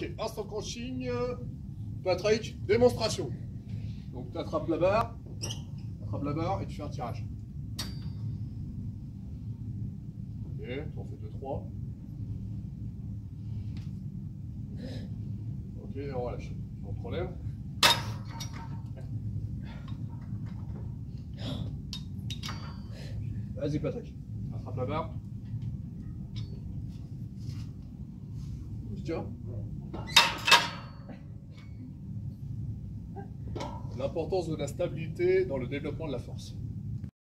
OK, instant consigne, Patrick, démonstration. Donc tu attrapes la barre et tu fais un tirage. OK, tu en fais 2-3. OK, on relâche, on prélève. Vas-y Patrick, attrape la barre. Tiens. L'importance de la stabilité dans le développement de la force.